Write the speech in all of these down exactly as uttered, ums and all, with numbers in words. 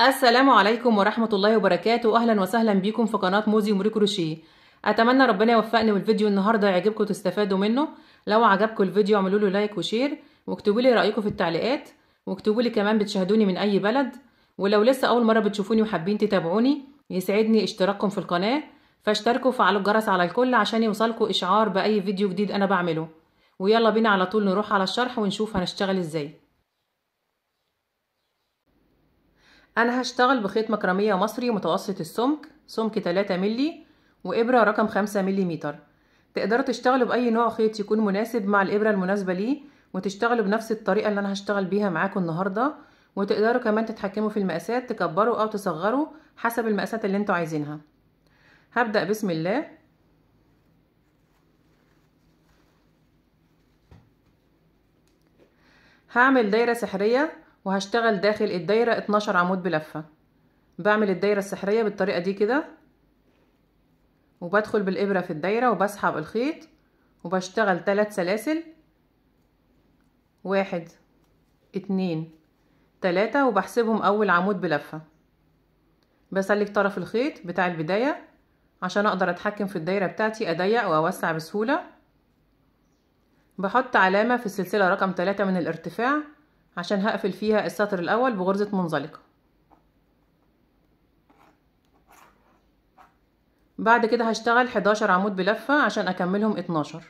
السلام عليكم ورحمة الله وبركاته. أهلا وسهلا بكم في قناة موزي موري كروشيه. أتمنى ربنا يوفقني والفيديو النهاردة يعجبكم وتستفادوا منه. لو عجبكم الفيديو اعملوا له لايك وشير، واكتبوا لي رأيكم في التعليقات، واكتبوا لي كمان بتشاهدوني من أي بلد. ولو لسه أول مرة بتشوفوني وحابين تتابعوني يسعدني اشتراككم في القناة، فاشتركوا وفعلوا الجرس على الكل عشان يوصلكوا إشعار بأي فيديو جديد أنا بعمله. ويلا بينا على طول نروح على الشرح ونشوف هنشتغل ازاي. انا هشتغل بخيط مكرمية مصري متوسط السمك، سمك ثلاثة مللي، وابرة رقم خمسة مللي. تقدروا تشتغلوا باي نوع خيط يكون مناسب مع الابرة المناسبة ليه، وتشتغلوا بنفس الطريقة اللي انا هشتغل بيها معاكم النهاردة. وتقدروا كمان تتحكموا في المقاسات، تكبروا او تصغروا حسب المقاسات اللي انتوا عايزينها. هبدأ بسم الله. هعمل دايرة سحرية وهشتغل داخل الدايرة اتناشر عمود بلفة. بعمل الدايرة السحرية بالطريقة دي كده، وبدخل بالإبرة في الدايرة وبسحب الخيط وبشتغل ثلاث سلاسل، واحد اتنين تلاتة، وبحسبهم أول عمود بلفة. بسلك طرف الخيط بتاع البداية عشان أقدر أتحكم في الدايرة بتاعتي، أضيق وأوسع بسهولة. بحط علامة في السلسلة رقم ثلاثة من الارتفاع عشان هقفل فيها السطر الأول بغرزة منزلقة. بعد كده هشتغل حداشر عمود بلفة عشان أكملهم اتناشر،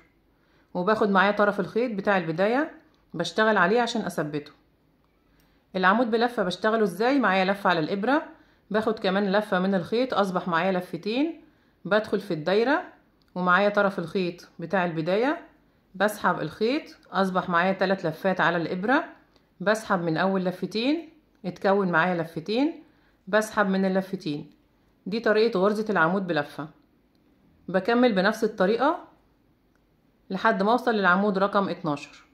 وباخد معايا طرف الخيط بتاع البداية بشتغل عليه عشان أثبته. العمود بلفة بشتغله ازاي؟ معايا لفة على الإبرة، باخد كمان لفة من الخيط، أصبح معايا لفتين. بدخل في الدايرة ومعايا طرف الخيط بتاع البداية، بسحب الخيط، اصبح معايا ثلاث لفات على الابره. بسحب من اول لفتين، اتكون معايا لفتين، بسحب من اللفتين. دي طريقه غرزه العمود بلفه. بكمل بنفس الطريقه لحد ما اوصل للعمود رقم اتناشر.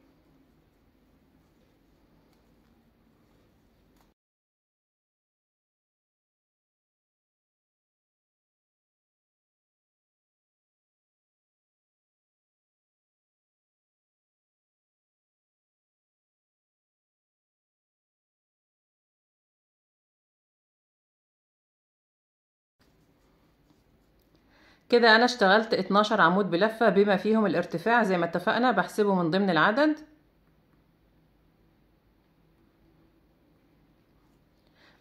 كده انا اشتغلت اتناشر عمود بلفة بما فيهم الارتفاع زي ما اتفقنا، بحسبه من ضمن العدد.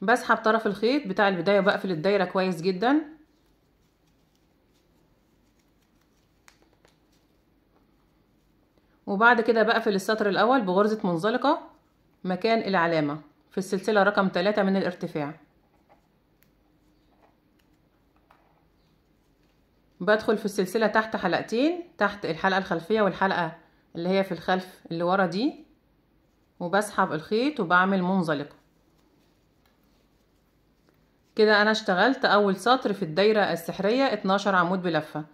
بسحب طرف الخيط بتاع البداية وبقفل الدايرة كويس جدا. وبعد كده بقفل السطر الاول بغرزة منزلقة مكان العلامة في السلسلة رقم ثلاثة من الارتفاع. بدخل في السلسلة تحت حلقتين، تحت الحلقة الخلفية والحلقة اللي هي في الخلف اللي ورا دي، وبسحب الخيط وبعمل منزلقة. كده انا اشتغلت اول سطر في الدايرة السحرية اتناشر عمود بلفة.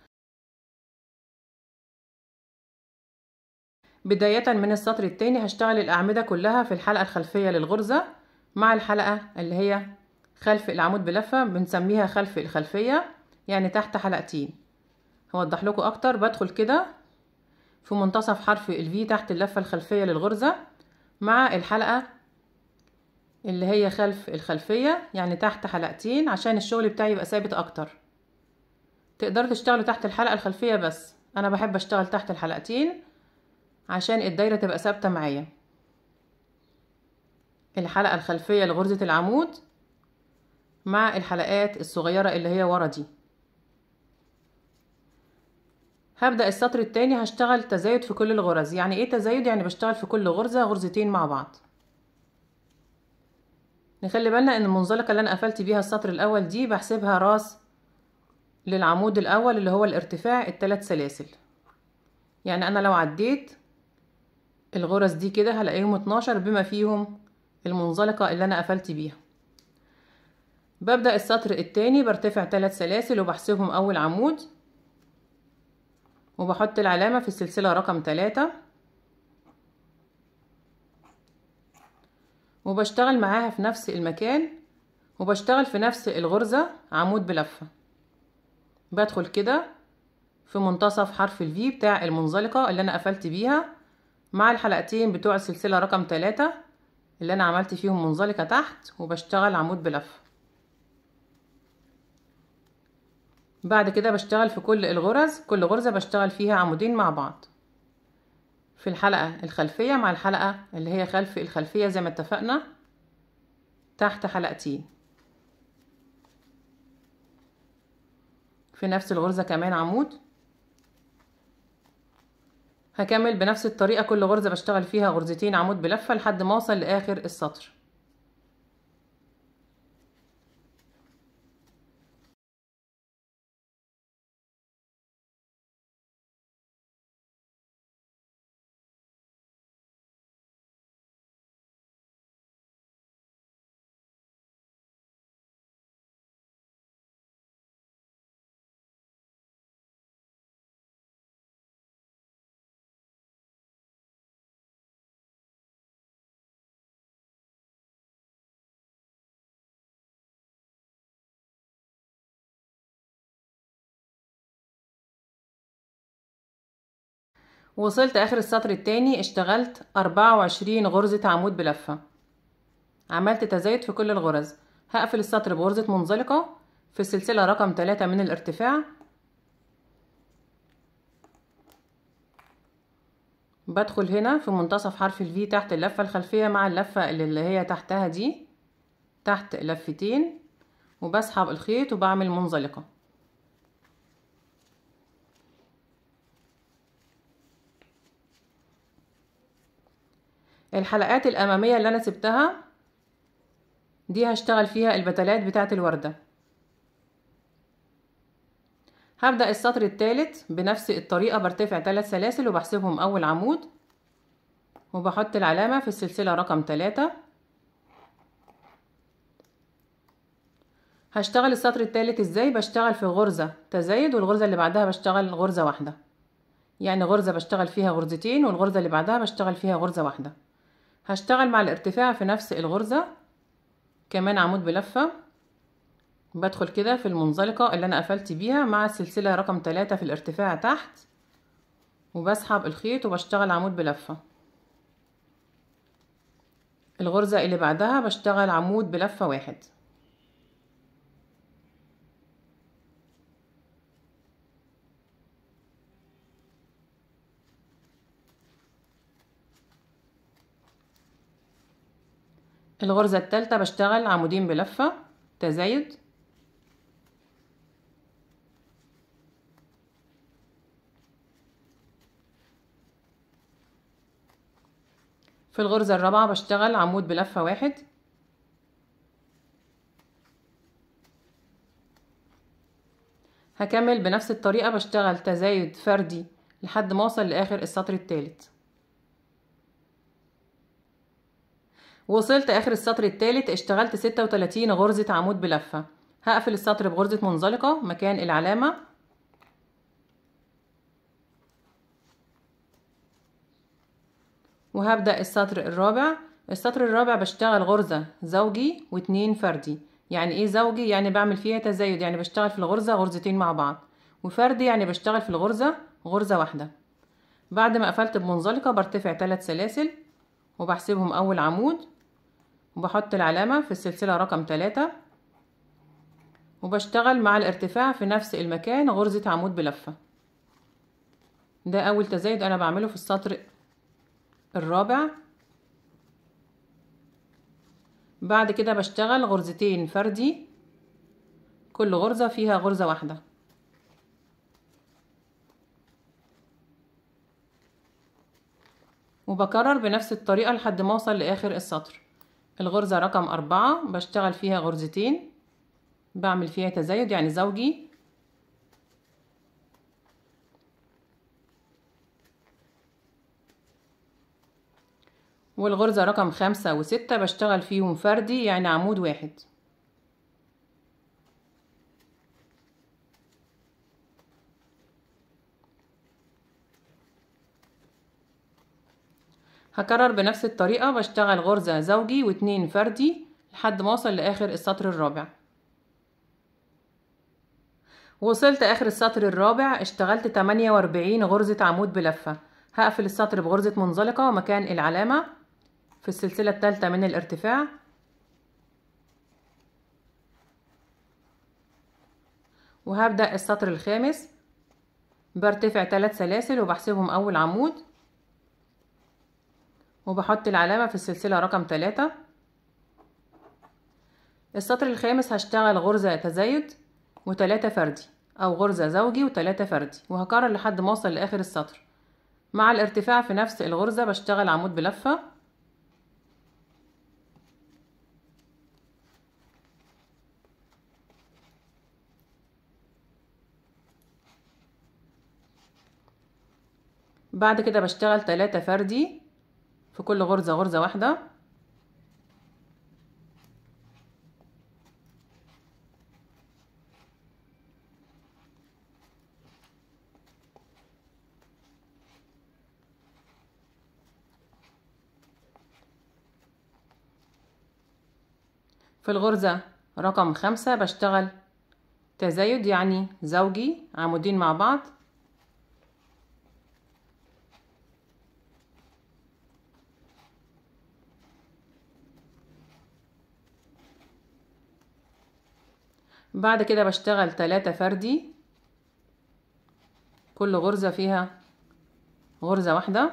بداية من السطر التاني هشتغل الاعمدة كلها في الحلقة الخلفية للغرزة مع الحلقة اللي هي خلف العمود بلفة، بنسميها خلف الخلفية، يعني تحت حلقتين. هوضح لكم اكتر. بدخل كده في منتصف حرف الفي تحت اللفة الخلفية للغرزة مع الحلقة اللي هي خلف الخلفية، يعني تحت حلقتين، عشان الشغل بتاعي يبقى ثابت اكتر. تقدروا تشتغلوا تحت الحلقة الخلفية بس، انا بحب اشتغل تحت الحلقتين عشان الدايرة تبقى ثابتة معايا. الحلقة الخلفية لغرزة العمود مع الحلقات الصغيرة اللي هي ورا دي. هبدأ السطر التاني هشتغل تزايد في كل الغرز. يعني ايه تزايد؟ يعني بشتغل في كل غرزة غرزتين مع بعض. نخلي بالنا ان المنزلقة اللي انا قفلت بيها السطر الاول دي بحسبها راس للعمود الاول اللي هو الارتفاع الثلاث سلاسل. يعني انا لو عديت الغرز دي كده هلاقيهم اتناشر بما فيهم المنزلقة اللي انا قفلت بيها. ببدأ السطر التاني برتفع ثلاث سلاسل وبحسبهم اول عمود، وبحط العلامة في السلسلة رقم ثلاثة، وبشتغل معاها في نفس المكان، وبشتغل في نفس الغرزة عمود بلفة. بدخل كده في منتصف حرف الفي بتاع المنزلقة اللي انا قفلت بيها مع الحلقتين بتوع السلسلة رقم ثلاثة، اللي انا عملت فيهم منزلقه تحت وبشتغل عمود بلفه. بعد كده بشتغل في كل الغرز، كل غرزه بشتغل فيها عمودين مع بعض في الحلقه الخلفيه مع الحلقه اللي هي خلف الخلفيه زي ما اتفقنا، تحت حلقتين. في نفس الغرزه كمان عمود، هكمل بنفس الطريقه كل غرزه بشتغل فيها غرزتين عمود بلفه لحد ما اوصل لاخر السطر. وصلت اخر السطر الثاني، اشتغلت اربعه وعشرين غرزه عمود بلفه، عملت تزايد في كل الغرز. هقفل السطر بغرزه منزلقه في السلسله رقم ثلاثة من الارتفاع، بدخل هنا في منتصف حرف الفي تحت اللفه الخلفيه مع اللفه اللي هي تحتها دي، تحت لفتين، وبسحب الخيط وبعمل منزلقه. الحلقات الاماميه اللي انا سبتها دي هشتغل فيها البتلات بتاعه الورده. هبدا السطر الثالث بنفس الطريقه، برتفع ثلاث سلاسل وبحسبهم اول عمود، وبحط العلامه في السلسله رقم ثلاثة. هشتغل السطر الثالث ازاي؟ بشتغل في غرزه تزايد، والغرزه اللي بعدها بشتغل غرزه واحده، يعني غرزه بشتغل فيها غرزتين والغرزه اللي بعدها بشتغل فيها غرزه واحده. هشتغل مع الارتفاع في نفس الغرزة كمان عمود بلفة، بدخل كده في المنزلقة اللي انا قفلت بيها مع السلسلة رقم ثلاثة في الارتفاع تحت، وبسحب الخيط وبشتغل عمود بلفة. الغرزة اللي بعدها بشتغل عمود بلفة واحد. الغرزة الثالثة بشتغل عمودين بلفة تزايد، في الغرزة الرابعة بشتغل عمود بلفة واحد، هكمل بنفس الطريقة بشتغل تزايد فردي لحد ما اوصل لاخر السطر الثالث. وصلت اخر السطر الثالث، اشتغلت ستة وتلاتين غرزة عمود بلفة. هقفل السطر بغرزة منزلقة مكان العلامة، وهبدأ السطر الرابع. السطر الرابع بشتغل غرزة زوجي واتنين فردي. يعني ايه زوجي؟ يعني بعمل فيها تزايد، يعني بشتغل في الغرزة غرزتين مع بعض، وفردي يعني بشتغل في الغرزة غرزة واحدة. بعد ما قفلت بمنزلقة برتفع ثلاث سلاسل وبحسبهم اول عمود، وبحط العلامة في السلسلة رقم ثلاثة، وبشتغل مع الارتفاع في نفس المكان غرزة عمود بلفة. ده اول تزايد انا بعمله في السطر الرابع. بعد كده بشتغل غرزتين فردي، كل غرزة فيها غرزة واحدة. وبكرر بنفس الطريقة لحد ما اوصل لاخر السطر. الغرزة رقم أربعة بشتغل فيها غرزتين، بعمل فيها تزايد يعني زوجي، والغرزة رقم خمسة وستة بشتغل فيهم فردي يعني عمود واحد. هكرر بنفس الطريقة بشتغل غرزة زوجي واتنين فردي لحد ما اوصل لاخر السطر الرابع. وصلت اخر السطر الرابع، اشتغلت تمانية واربعين غرزة عمود بلفة. هقفل السطر بغرزة منزلقة مكان العلامة، في السلسلة الثالثة من الارتفاع، وهبدأ السطر الخامس. برتفع ثلاث سلاسل وبحسبهم اول عمود، وبحط العلامة في السلسلة رقم ثلاثة. السطر الخامس هشتغل غرزة تزايد وثلاثة فردي او غرزة زوجي وثلاثة فردي، وهكرر لحد ما اوصل لاخر السطر. مع الارتفاع في نفس الغرزة بشتغل عمود بلفة، بعد كده بشتغل ثلاثة فردي في كل غرزة غرزة واحدة، في الغرزة رقم خمسة بشتغل تزايد يعني زوجي عمودين مع بعض، بعد كده بشتغل ثلاثة فردي كل غرزة فيها غرزة واحدة،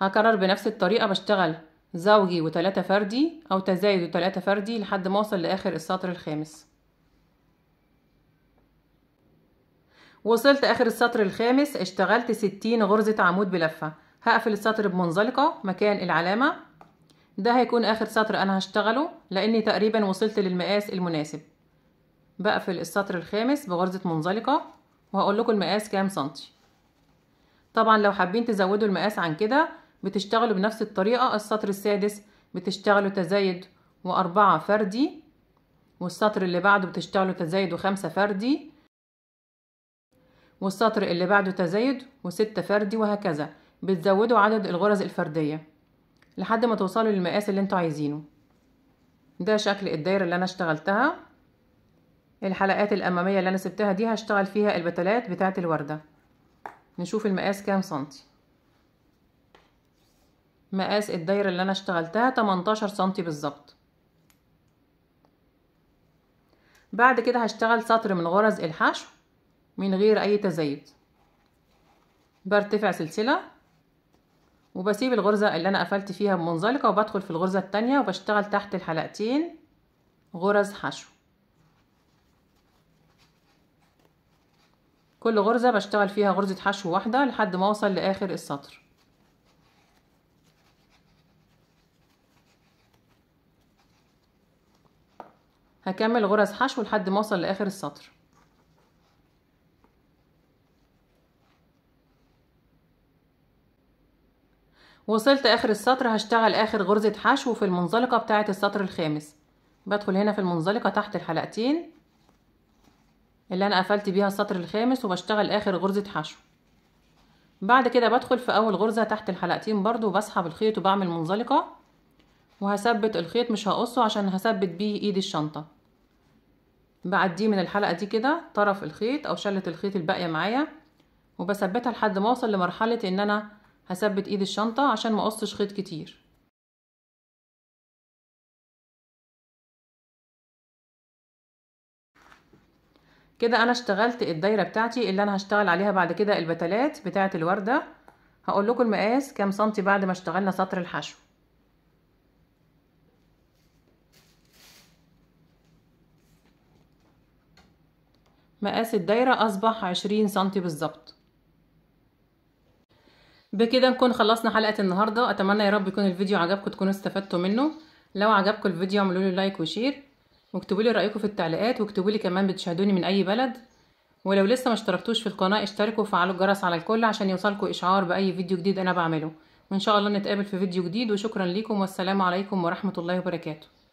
هكرر بنفس الطريقة بشتغل زوجي وثلاثة فردي او تزايد وثلاثة فردي لحد ما اوصل لاخر السطر الخامس. وصلت اخر السطر الخامس، اشتغلت ستين غرزة عمود بلفة. هقفل السطر بمنزلقة مكان العلامة، ده هيكون اخر سطر انا هشتغله لاني تقريبا وصلت للمقاس المناسب. بقفل السطر الخامس بغرزة منزلقة، وهقول لكم المقاس كام سنتي. طبعا لو حابين تزودوا المقاس عن كده بتشتغلوا بنفس الطريقة. السطر السادس بتشتغلوا تزايد واربعة فردي، والسطر اللي بعده بتشتغلوا تزايد وخمسة فردي، والسطر اللي بعده تزايد وستة فردي، وهكذا بتزودوا عدد الغرز الفردية لحد ما توصلوا للمقاس اللي انتوا عايزينه. ده شكل الدايرة اللي انا اشتغلتها. الحلقات الامامية اللي انا سبتها دي هشتغل فيها البتلات بتاعت الوردة. نشوف المقاس كام سنتي. مقاس الدايرة اللي انا اشتغلتها تمنتاشر سنتي بالظبط. بعد كده هشتغل سطر من غرز الحشو من غير اي تزايد. برتفع سلسلة وبسيب الغرزة اللي انا قفلت فيها بمنزلقة، وبدخل في الغرزة التانية وبشتغل تحت الحلقتين غرز حشو. كل غرزة بشتغل فيها غرزة حشو واحدة لحد ما اوصل لاخر السطر. هكمل غرز حشو لحد ما اوصل لاخر السطر. وصلت اخر السطر، هشتغل اخر غرزة حشو في المنزلقة بتاعة السطر الخامس. بدخل هنا في المنزلقة تحت الحلقتين اللي انا قفلت بيها السطر الخامس، وبشتغل اخر غرزة حشو. بعد كده بدخل في اول غرزة تحت الحلقتين برضو، وبسحب الخيط وبعمل منزلقة، وهثبت الخيط مش هقصه عشان هثبت بيه ايد الشنطة. بعديه من الحلقة دي كده طرف الخيط او شلة الخيط الباقية معايا، وبثبتها لحد ما اوصل لمرحلة ان انا هثبت ايد الشنطة عشان ما اقصش خيط كتير. كده انا اشتغلت الدايرة بتاعتي اللي انا هشتغل عليها بعد كده البتلات بتاعة الوردة. هقول لكم المقاس كام سنتي بعد ما اشتغلنا سطر الحشو. مقاس الدايرة اصبح عشرين سنتي بالظبط. بكده نكون خلصنا حلقة النهاردة. اتمنى يا رب يكون الفيديو عجبكم، تكونوا استفدتوا منه. لو عجبكم الفيديو اعملوا له لايك وشير، واكتبوا لي رايكم في التعليقات، واكتبوا لي كمان بتشاهدوني من اي بلد. ولو لسه ما اشتركتوش في القناه اشتركوا وفعلوا الجرس على الكل عشان يوصلكم اشعار باي فيديو جديد انا بعمله. وان شاء الله نتقابل في فيديو جديد، وشكرا ليكم والسلام عليكم ورحمه الله وبركاته.